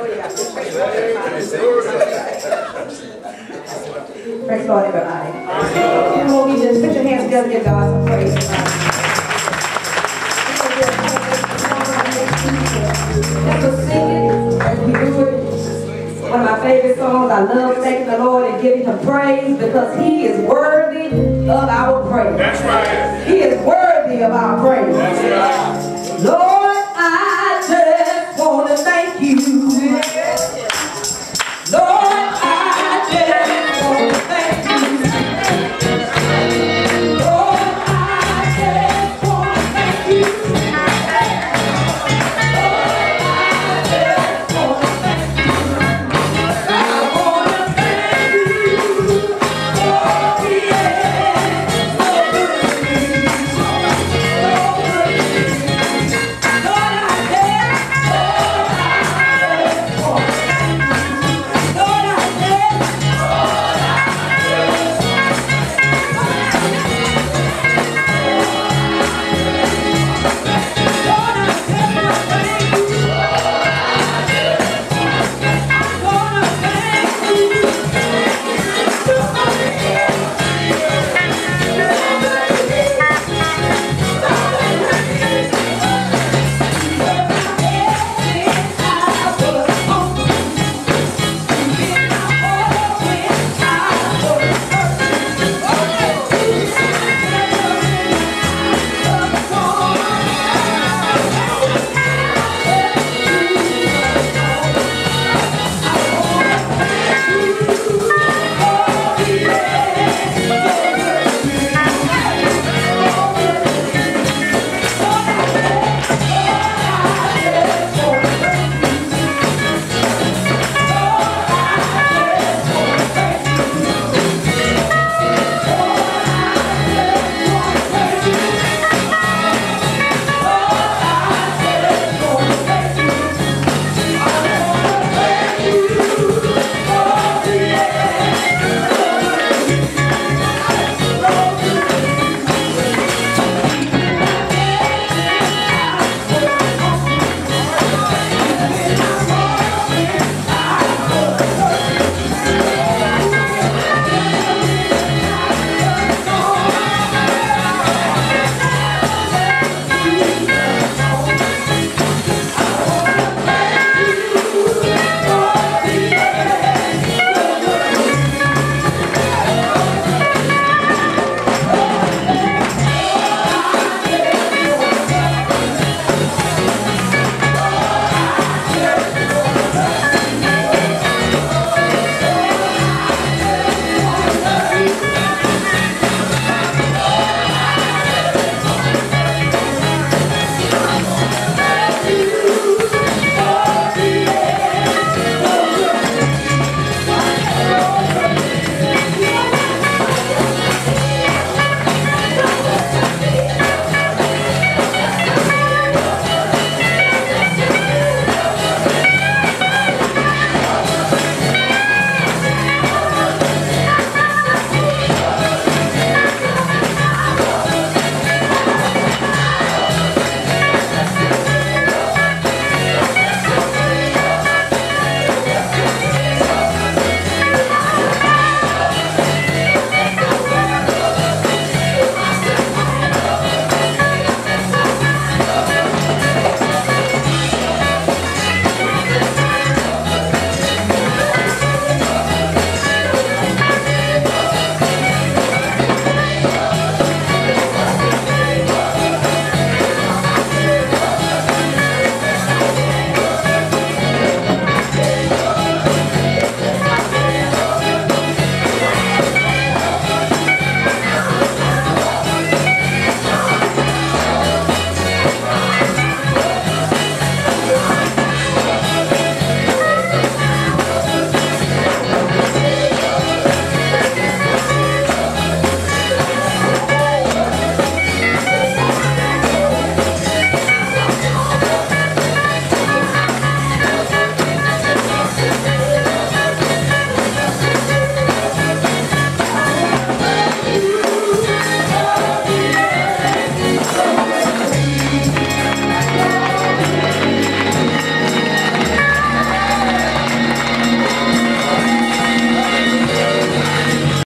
Praise God, everybody. We'll just put your hands together and give God some praise. That's a singing as we do it. One of my favorite songs. I love thanking the Lord and giving Him praise because He is worthy of our praise. That's right. He is worthy of our praise. That's right. Lord.